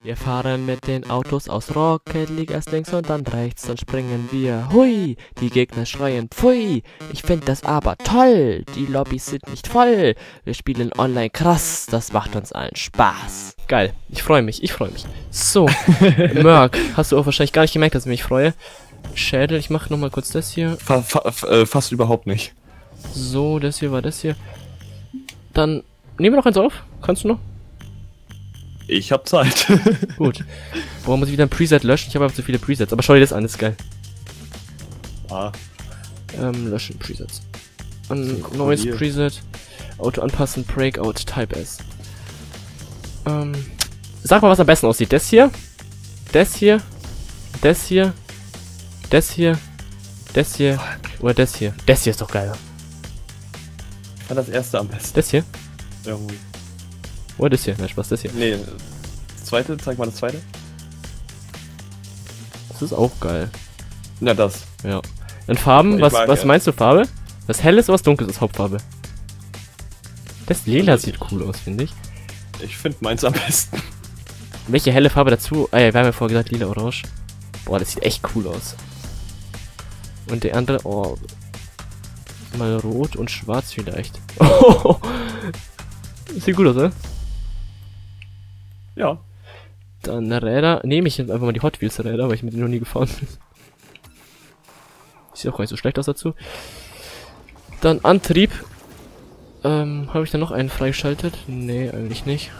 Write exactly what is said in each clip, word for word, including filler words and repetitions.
Wir fahren mit den Autos aus Rocket League erst links und dann rechts, dann springen wir. Hui, die Gegner schreien pfui. Ich finde das aber toll, die Lobbys sind nicht voll. Wir spielen online krass, das macht uns allen Spaß. Geil, ich freue mich, ich freue mich. So, Merk, hast du auch wahrscheinlich gar nicht gemerkt, dass ich mich freue. Schädel, ich mache nochmal kurz das hier. Fa fa fa fast überhaupt nicht. So, das hier war das hier. Dann nehmen wir noch eins auf, kannst du noch? Ich hab Zeit. Gut. Warum muss ich wieder ein Preset löschen? Ich habe einfach zu viele Presets. Aber schau dir das an, das ist geil. Ah. Ähm, löschen Presets. Ein neues cool Preset. Auto anpassen, Breakout Type S. Ähm. Sag mal, was am besten aussieht. Das hier. Das hier. Das hier. Das hier. Das hier. Oder das hier. Das hier ist doch geiler. War das erste am besten. Das hier? Ja, gut. Oh, das hier, na Spaß, das hier. Nee, das zweite, zeig mal das zweite. Das ist auch geil. Na, das. Ja. In Farben, was, was meinst du Farbe? Was helles oder was dunkles ist Hauptfarbe? Das lila das sieht cool aus, finde ich. Ich finde meins am besten. Welche helle Farbe dazu? Ah ja, wir haben ja vorher gesagt, lila, orange. Boah, das sieht echt cool aus. Und der andere, oh. Mal rot und schwarz vielleicht. Oh, das sieht gut aus, ne? Ja. Dann Räder. Nehme ich jetzt einfach mal die Hot Wheels Räder, weil ich mit denen noch nie gefahren bin. Sieht auch gar nicht so schlecht aus dazu. Dann Antrieb. Ähm, habe ich da noch einen freigeschaltet? Nee, eigentlich nicht.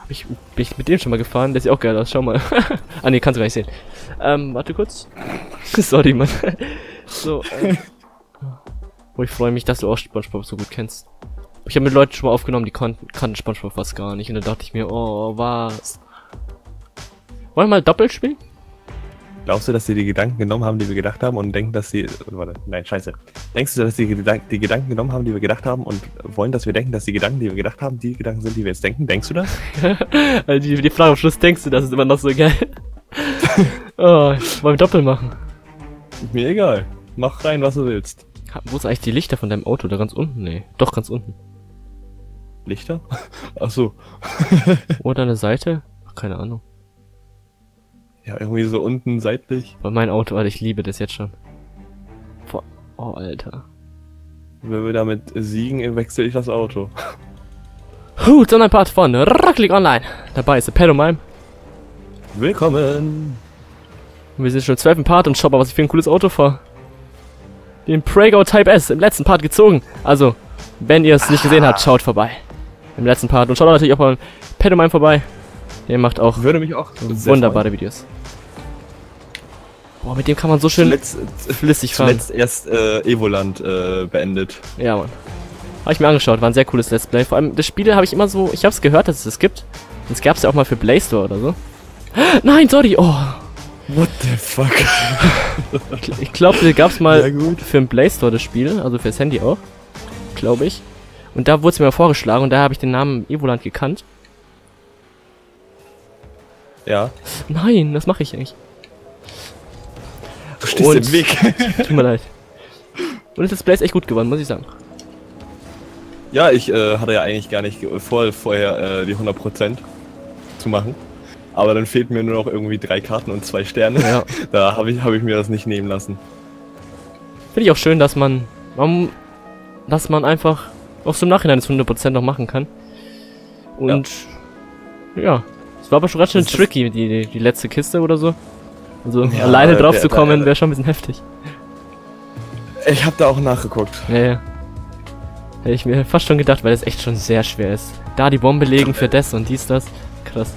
Hab ich, bin ich mit dem schon mal gefahren? Der sieht auch geil aus, schau mal. Ah ne, kannst du gar nicht sehen. Ähm, warte kurz. Sorry, Mann. So, ähm. Oh, ich freue mich, dass du auch Spongebob so gut kennst. Ich habe mit Leuten schon mal aufgenommen, die konnten, kannten Spongebob fast gar nicht. Und dann dachte ich mir, oh, was? Wollen wir mal doppelt spielen? Glaubst du, dass sie die Gedanken genommen haben, die wir gedacht haben und denken, dass sie... Warte, nein, scheiße. Denkst du, dass sie die Gedanken genommen haben, die wir gedacht haben und wollen, dass wir denken, dass die Gedanken, die wir gedacht haben, die Gedanken sind, die wir jetzt denken? Denkst du das? Also die, die Frage am Schluss, denkst du, das ist immer noch so geil. Oh, wollen wir doppelt machen? Mir egal. Mach rein, was du willst. Wo ist eigentlich die Lichter von deinem Auto? Da ganz unten? Nee, doch ganz unten. Lichter? Achso. Oder eine Seite? Ach, keine Ahnung. Ja, irgendwie so unten seitlich. Bei meinem Auto, Alter, ich liebe das jetzt schon. Boah, oh, Alter. Wenn wir damit siegen, wechsle ich das Auto. Gut, dann ein Part von Rocket League Online. Dabei ist der PaddOmime. Willkommen. Wir sind schon zwölften Part und schau mal, was ich für ein cooles Auto fahre. Den Prego Type S im letzten Part gezogen. Also, wenn ihr es nicht gesehen habt, schaut vorbei. Im letzten Part. Und schaut natürlich auch beim PaddOmime vorbei. Der macht auch, Würde mich auch wunderbare Videos. Boah, mit dem kann man so schön zuletzt, flüssig fahren. Zuletzt erst äh, Evoland äh, beendet. Ja, Mann. Habe ich mir angeschaut. War ein sehr cooles Let's Play. Vor allem, das Spiel habe ich immer so... Ich habe es gehört, dass es das gibt. Das gab es ja auch mal für Play Store oder so. Nein, sorry. Oh. What the fuck? Ich glaube, das gab's mal ja, gut. für den Play Store das Spiel, also fürs Handy auch, glaube ich. Und da wurde es mir vorgeschlagen und da habe ich den Namen Evoland gekannt. Ja. Nein, das mache ich nicht. Du stehst und im Weg. Tut mir leid. Und das Play ist echt gut geworden, muss ich sagen. Ja, ich äh, hatte ja eigentlich gar nicht vor, vorher äh, die hundert Prozent zu machen. Aber dann fehlten mir nur noch irgendwie drei Karten und zwei Sterne. Ja. Da habe ich, hab ich mir das nicht nehmen lassen. Finde ich auch schön, dass man, man dass man einfach auch so im Nachhinein das hundert Prozent noch machen kann. Und ja, ja. Es war aber schon ganz schön tricky, die, die, die letzte Kiste oder so. Also ja, alleine drauf der, zu kommen, wäre schon ein bisschen heftig. Ich habe da auch nachgeguckt. Ja, ja. Hätte ich mir fast schon gedacht, weil das echt schon sehr schwer ist. Da die Bombe legen für das und dies, das. Krass.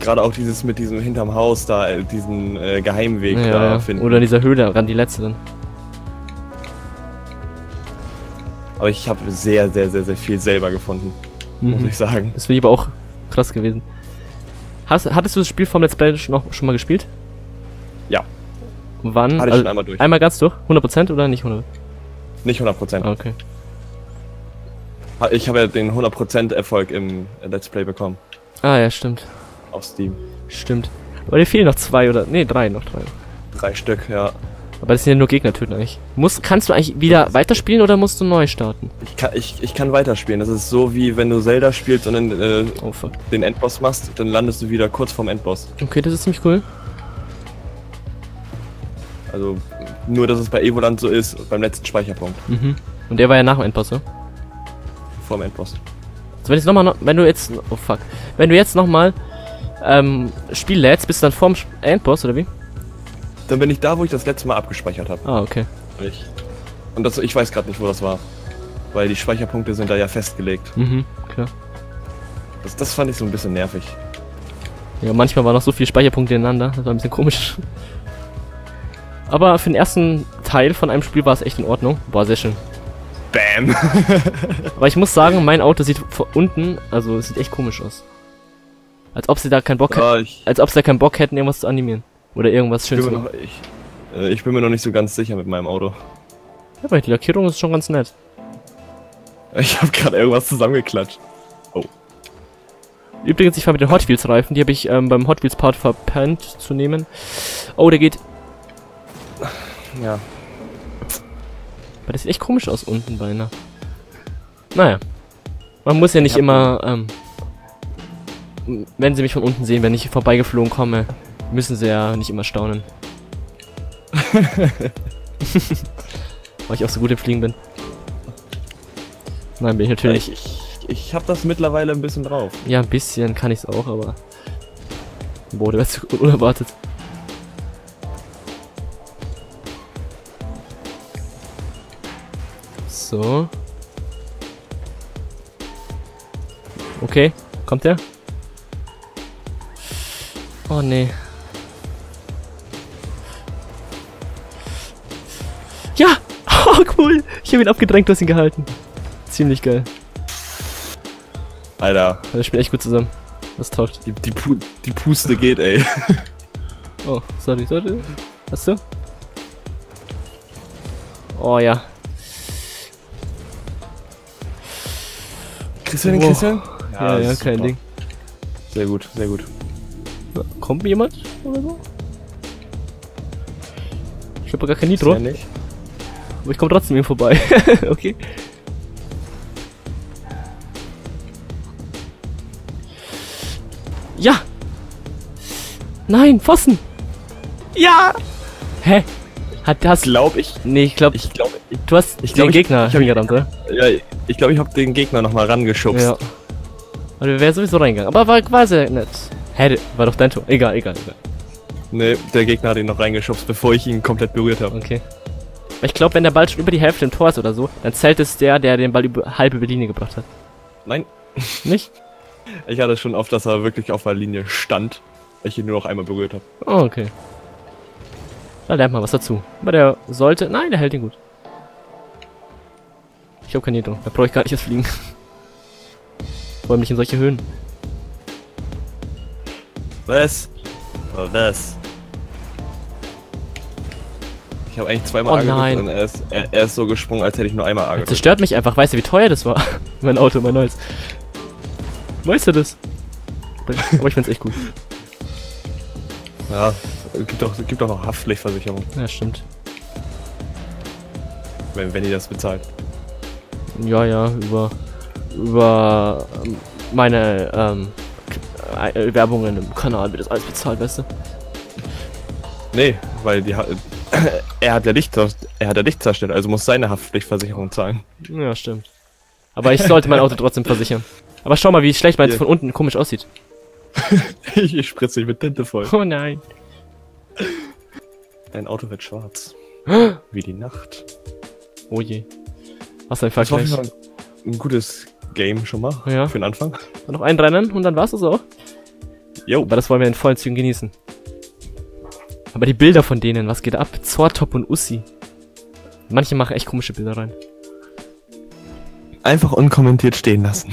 Gerade auch dieses mit diesem hinterm Haus da, diesen äh, Geheimweg ja, da ja. finden. Oder in dieser Höhle, ran die letzte dann. Aber ich habe sehr, sehr, sehr, sehr viel selber gefunden, mhm. muss ich sagen. Das finde ich aber auch krass gewesen. Hast, hattest du das Spiel vom Let's Play noch schon mal gespielt? Ja. Wann? Hatte ich also schon einmal durch. Einmal ganz durch? hundert Prozent oder nicht hundert Prozent? Nicht hundert Prozent. Ah, okay. Ich habe ja den hundert Prozent Erfolg im Let's Play bekommen. Ah ja, stimmt. Auf Steam. Stimmt. Aber dir fehlen noch zwei oder... Ne, drei noch. Drei Drei Stück, ja. Aber das sind ja nur Gegner töten eigentlich. Muss, kannst du eigentlich wieder weiterspielen oder musst du neu starten? Ich kann, ich, ich kann weiterspielen. Das ist so wie wenn du Zelda spielst und dann äh, oh, den Endboss machst, dann landest du wieder kurz vorm Endboss. Okay, das ist ziemlich cool. Also nur, dass es bei Evoland so ist, beim letzten Speicherpunkt. Mhm. Und der war ja nach dem Endboss, ne? Vorm Endboss. Also wenn, jetzt noch mal, wenn du jetzt... Oh fuck. Wenn du jetzt nochmal ähm, Spiel lädst, bist du dann vorm Endboss oder wie? Dann bin ich da, wo ich das letzte Mal abgespeichert habe. Ah, okay. Ich, und das, ich weiß gerade nicht, wo das war. Weil die Speicherpunkte sind da ja festgelegt. Mhm, klar. Das, das fand ich so ein bisschen nervig. Ja, manchmal waren noch so viele Speicherpunkte ineinander. Das war ein bisschen komisch. Aber für den ersten Teil von einem Spiel war es echt in Ordnung. War sehr schön. Bam! Aber ich muss sagen, mein Auto sieht von unten, also es sieht echt komisch aus. Als ob sie da keinen Bock, ja, als ob sie da keinen Bock hätten, irgendwas zu animieren. Oder irgendwas Schönes. Ich bin, noch, ich, äh, ich bin mir noch nicht so ganz sicher mit meinem Auto. Ja, aber die Lackierung ist schon ganz nett. Ich habe gerade irgendwas zusammengeklatscht. Oh. Übrigens, ich fahre mit den Hot Wheels Reifen. Die habe ich ähm, beim Hot Wheels Part verpennt zu nehmen. Oh, der geht. Ja. Aber das sieht echt komisch aus unten beinahe. Naja. Man muss ja nicht immer. Ähm, wenn sie mich von unten sehen, wenn ich vorbeigeflogen komme. Müssen sie ja nicht immer staunen. Weil ich auch so gut im Fliegen bin. Nein, bin ich natürlich. Ja, ich ich habe das mittlerweile ein bisschen drauf. Ja, ein bisschen kann ich es auch, aber... Boah, der ist unerwartet. So. Okay, kommt der? Oh nee. Ja! Oh, cool! Ich habe ihn abgedrängt, du hast ihn gehalten. Ziemlich geil. Alter. Das spielt echt gut zusammen. Das taucht. Die, die, Pu die Puste geht, ey. Oh, sorry, sorry. Hast du? Oh ja. Kriegst du den, wow. Christian? Ja, ja, ja, kein Ding. Sehr gut, sehr gut. Kommt jemand oder so? Ich habe gar kein Nitro. Ja nicht. Aber ich komme trotzdem ihm vorbei. Okay. Ja! Nein, Pfosten! Ja! Hä? Hat das... Glaub ich... Nee, ich glaube... Ich glaube... Du hast ich glaub, den ich, Gegner hingerammt, oder? Ja, ich glaube, ich habe den Gegner nochmal rangeschubst. Ja. Und wir wären sowieso reingegangen. Aber war quasi nett. Hä, war doch dein Tor. Egal, egal, egal. Nee, der Gegner hat ihn noch reingeschubst, bevor ich ihn komplett berührt habe. Okay. Ich glaube, wenn der Ball schon über die Hälfte im Tor ist oder so, dann zählt es der, der den Ball über, halb über die Linie gebracht hat. Nein. Nicht? Ich hatte schon oft, dass er wirklich auf der Linie stand, weil ich ihn nur noch einmal berührt habe. Oh, okay. Da lernt man was dazu. Aber der sollte... Nein, der hält ihn gut. Ich habe kein Nitro. Da brauche ich gar nicht das Fliegen. Vor allem nicht in solche Höhen. Was? Oh, was? Ich habe eigentlich zweimal oh, A und er ist, er, er ist so gesprungen, als hätte ich nur einmal A gedrückt. Das stört mich einfach. Weißt du, wie teuer das war? Mein Auto, mein neues. Weißt du das? Aber ich find's echt gut. Ja, gibt doch, gibt doch noch Haftpflichtversicherung. Ja, stimmt. Wenn, wenn ihr das bezahlt. Ja, ja, über... über... meine, ähm... Werbungen im Kanal wird das alles bezahlt, weißt du? Nee, weil die ha er hat ja Licht, er hat ja Licht zerstört, also muss seine Haftpflichtversicherung zahlen. Ja, stimmt. Aber ich sollte mein Auto trotzdem versichern. Aber schau mal, wie schlecht man jetzt von unten komisch aussieht. Ich spritze mich mit Tinte voll. Oh nein. Dein Auto wird schwarz. Wie die Nacht. Oh je. Was ein Vergleich. Das war ein gutes Game schon mal, ja. Für den Anfang. Und noch ein Rennen und dann war's das auch. Jo. Aber das wollen wir in vollen Zügen genießen. Aber die Bilder von denen, was geht ab? Zortop und Ussi. Manche machen echt komische Bilder rein. Einfach unkommentiert stehen lassen.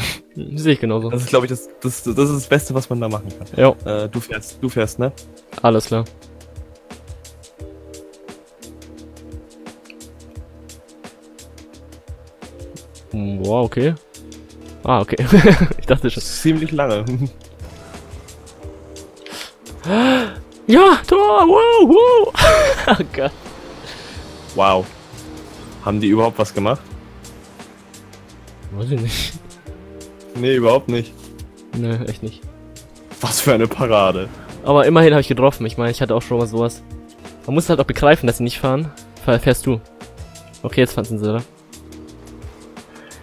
Sehe ich genauso. Das ist, glaube ich, das, das, das ist das Beste, was man da machen kann. Jo. Äh, du fährst, du fährst, ne? Alles klar. Boah, okay. Ah, okay. Ich dachte schon. Ziemlich lange. Ja, Tor! Wow, wow! Oh Gott. Wow. Haben die überhaupt was gemacht? Weiß ich nicht. Nee, überhaupt nicht. Nö, nee, echt nicht. Was für eine Parade. Aber immerhin habe ich getroffen. Ich meine, ich hatte auch schon mal sowas. Man muss halt auch begreifen, dass sie nicht fahren. Fährst du. Okay, jetzt fand's ein Silber.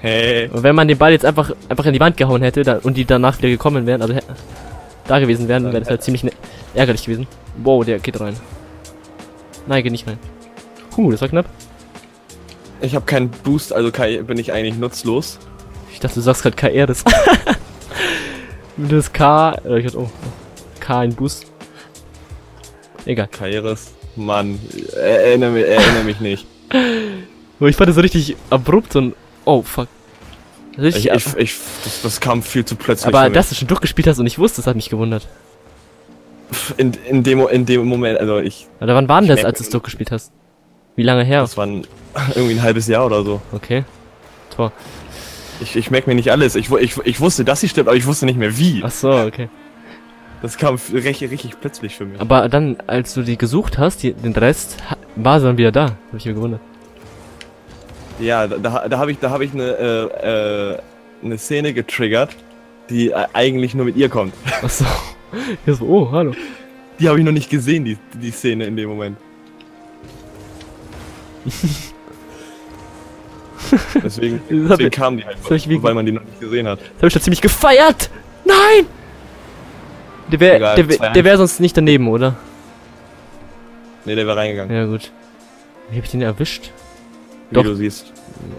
Hey. Und wenn man den Ball jetzt einfach einfach in die Wand gehauen hätte da, und die danach wieder gekommen wären, also da gewesen wären, wäre das halt ziemlich ärgerlich gewesen. Wow, der geht rein. Nein, geht nicht rein. Huh, das war knapp. Ich habe keinen Boost, also bin ich eigentlich nutzlos. Ich dachte, du sagst gerade K R das. Das K. Ich hatte, oh. K in Boost. Egal. K R S. Mann, erinnere mich, erinnere mich nicht. Ich fand das so richtig abrupt und. Oh fuck. Richtig ich, ich, ich, das, das kam viel zu plötzlich. Aber dass du schon durchgespielt hast und ich wusste, das hat mich gewundert. In, in, dem, in dem Moment, also ich. Oder wann war denn das, als du es durchgespielt hast? Wie lange her? Das war ein, irgendwie ein halbes Jahr oder so. Okay. Tor. Ich, ich merke mir nicht alles. Ich, ich, ich wusste, dass sie stirbt, aber ich wusste nicht mehr wie. Ach so, okay. Das kam recht, richtig plötzlich für mich. Aber dann, als du die gesucht hast, die, den Rest, war sie dann wieder da. Hab ich mir gewundert. Ja, da, da habe ich, da hab ich eine, äh, äh, eine Szene getriggert, die eigentlich nur mit ihr kommt. Ach so. Ja, so, oh, hallo. Die habe ich noch nicht gesehen, die, die Szene in dem Moment. Deswegen, deswegen ich, kam die halt, weil, weil man die noch nicht gesehen hat. Das habe ich schon ziemlich gefeiert! Nein! Der wäre der, der, der wär sonst nicht daneben, oder? Ne, der wäre reingegangen. Ja, gut. Wie hab ich den erwischt? Wie Doch. Du siehst.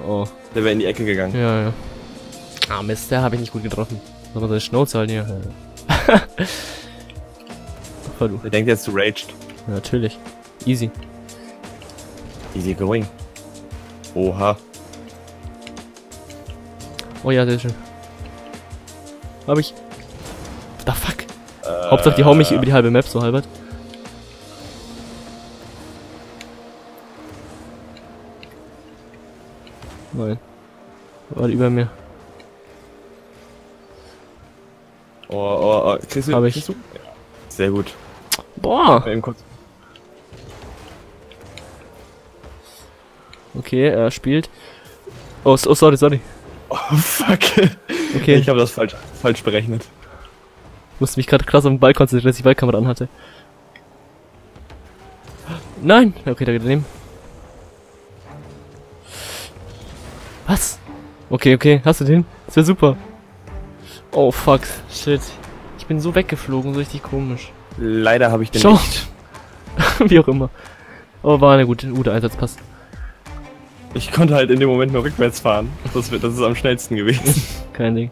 Oh. Der wäre in die Ecke gegangen. Ja, ja. Ah, Mist, der habe ich nicht gut getroffen. Soll man so eine Schnauze halten hier? Ja. Der denkt jetzt, du raged. Ja, natürlich. Easy. Easy going. Oha. Oh ja, sehr schön. Hab ich. What the fuck? Äh, Hauptsache die hauen mich über die halbe Map, so halbert. Nein. War über mir. Oh, oh, oh. Kriegst du? Hab ich. Kriegst du? Ja. Sehr gut. Boah. Eben kurz. Okay, er spielt. Oh, oh, sorry, sorry. Oh, fuck. Okay. Ich habe das falsch, falsch berechnet. Ich musste mich gerade krass auf den Ball konzentrieren, dass ich die Ballkamera an hatte. Nein! Okay, da geht er daneben. Was? Okay, okay, hast du den? Das wäre super. Oh, fuck. Shit. Ich bin so weggeflogen, so richtig komisch. Leider habe ich den Schau. Nicht. Wie auch immer. Aber war eine gute, gute Einsatzpass. Ich konnte halt in dem Moment nur rückwärts fahren. Das, das ist am schnellsten gewesen. Kein Ding.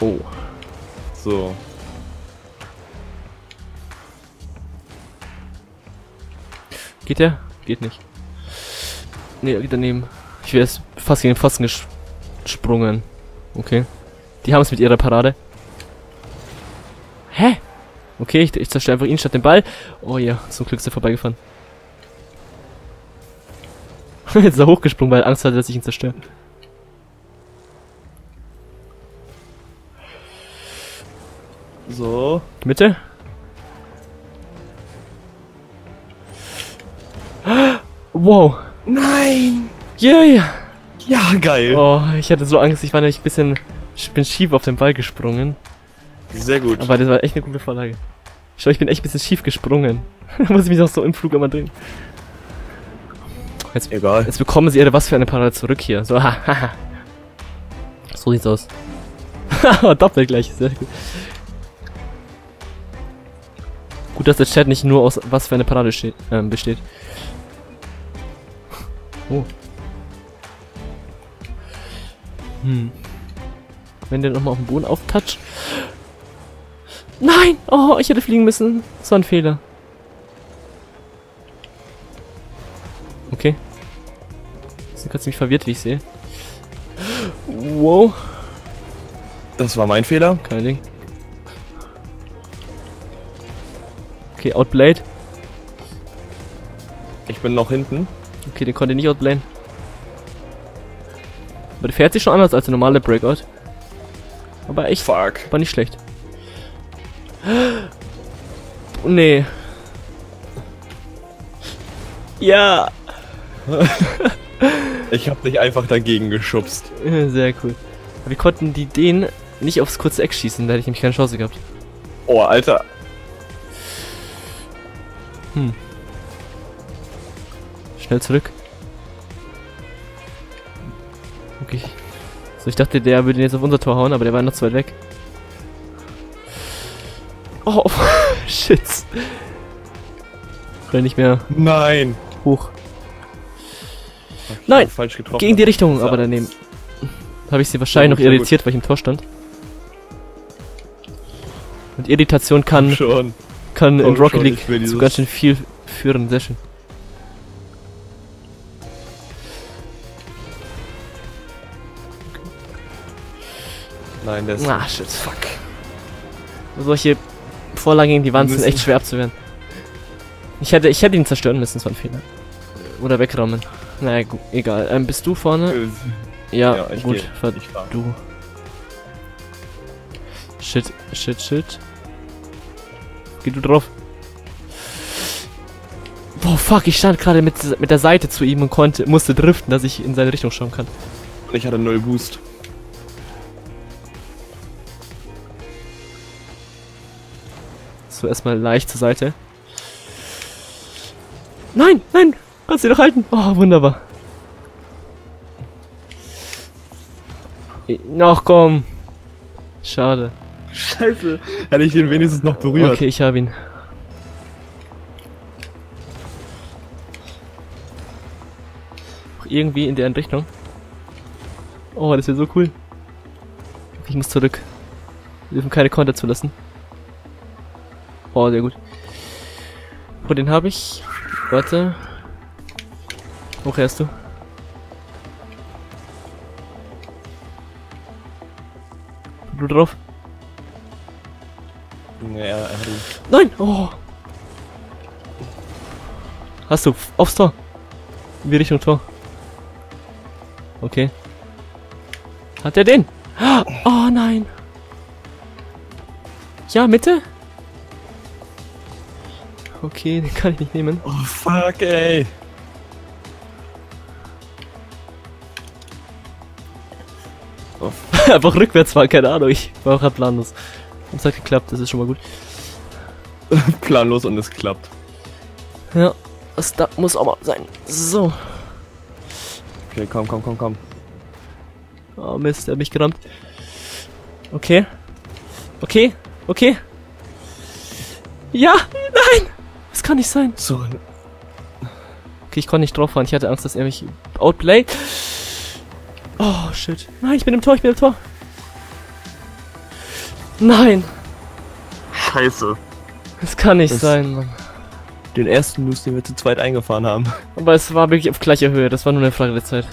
Oh. So. Geht der? Geht nicht. Ne, geht daneben. Ich wäre fast gegen den Pfosten gesprungen. Okay. Die haben es mit ihrer Parade. Hä? Okay, ich, ich zerstöre einfach ihn statt den Ball. Oh ja, zum Glück ist er vorbeigefahren. Jetzt ist er hochgesprungen, weil er Angst hatte, dass ich ihn zerstöre. So. Die Mitte. Wow. Nein. Yeah. Ja, geil. Oh, ich hatte so Angst. Ich war nämlich ein bisschen... Ich bin schief auf den Ball gesprungen. Sehr gut. Aber das war echt eine gute Vorlage. Schau, ich bin echt ein bisschen schief gesprungen. Da muss ich mich auch so im Flug immer drehen. Jetzt, Egal. Jetzt bekommen sie ihre was für eine Parade zurück hier. So, haha. So sieht's aus. Haha, doppelt gleich. Sehr gut. Gut, dass der Chat nicht nur aus was für eine Parade steht, ähm, besteht. Oh. Hm. Wenn der nochmal auf den Boden auftoucht. Nein! Oh, ich hätte fliegen müssen. Das war ein Fehler. Okay. Ich bin gerade ziemlich verwirrt, wie ich sehe. Wow. Das war mein Fehler. Kein Ding. Okay, outplayed. Ich bin noch hinten. Okay, den konnte ich nicht outplayen. Aber der fährt sich schon anders als der normale Breakout. Aber echt, Fuck. War nicht schlecht. Nee. Ja! Ich hab dich einfach dagegen geschubst. Sehr cool. Wir konnten die den nicht aufs kurze Eck schießen, da hätte ich nämlich keine Chance gehabt. Oh, Alter. Hm. Schnell zurück. Okay. So, ich dachte, der würde jetzt auf unser Tor hauen, aber der war noch zu weit weg. Oh, shit. Renn nicht mehr. Nein. Hoch. Nein. Falsch getroffen. Gegen die Richtung, aber daneben. Habe ich sie wahrscheinlich ja, noch irritiert, gut. Weil ich im Tor stand. Und Irritation kann, schon. kann in Rocket schon, League zu ganz schön viel führen. Sehr schön. Nein, der ist... Ah, shit, fuck. Solche Vorlagen gegen die Wand sind echt schwer abzuwehren. Ich hätte, ich hätte ihn zerstören müssen, das war ein Fehler. Oder wegrammen. Naja, gut, egal. Ähm, bist du vorne? Ja, ja ich gut. Ich du. Shit, shit, shit. Geh du drauf. Boah, fuck, ich stand gerade mit, mit der Seite zu ihm und konnte, musste driften, dass ich in seine Richtung schauen kann. Und ich hatte null Boost. So, erstmal leicht zur Seite. Nein, nein, kannst du doch halten. Oh, wunderbar. Noch komm. Schade. Scheiße. Hätte ich ihn wenigstens noch berührt. Okay, ich habe ihn. Auch irgendwie in deren Richtung. Oh, das wäre so cool. Ich muss zurück. Wir dürfen keine Konter zulassen. Oh, sehr gut. Oh, den habe ich. Warte. Hoch erst du. Du drauf? Ja, er hat ihn. Nein! Oh! Hast du aufs Tor? In die Richtung Tor. Okay. Hat er den? Oh nein! Ja, Mitte? Okay, den kann ich nicht nehmen. Oh fuck, ey! Oh. Einfach rückwärts fahren, keine Ahnung. Ich war auch halt planlos. Und es hat geklappt, das ist schon mal gut. Planlos und es klappt. Ja, das da muss auch mal sein. So. Okay, komm, komm, komm, komm. Oh Mist, er hat mich gerammt. Okay. Okay, okay. Ja, nein! Das kann nicht sein. So. Okay, ich konnte nicht drauf fahren. Ich hatte Angst, dass er mich outplayt. Oh, shit. Nein, ich bin im Tor, ich bin im Tor. Nein. Scheiße. Das kann nicht das sein, Mann. Den ersten Loose, den wir zu zweit eingefahren haben. Aber es war wirklich auf gleicher Höhe. Das war nur eine Frage der Zeit.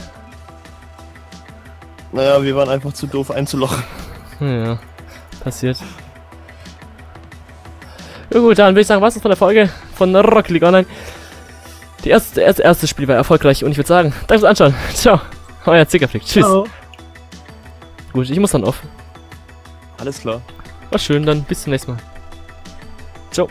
Naja, wir waren einfach zu doof einzulochen. Naja, passiert. Ja gut, dann würde ich sagen, was ist von der Folge von Rocket League Online? Die erste, erste, erste Spiel war erfolgreich und ich würde sagen, danke fürs Anschauen. Ciao. Euer Zickerflick. Tschüss. Ciao. Gut, ich muss dann auf. Alles klar. War schön, dann bis zum nächsten Mal. Ciao.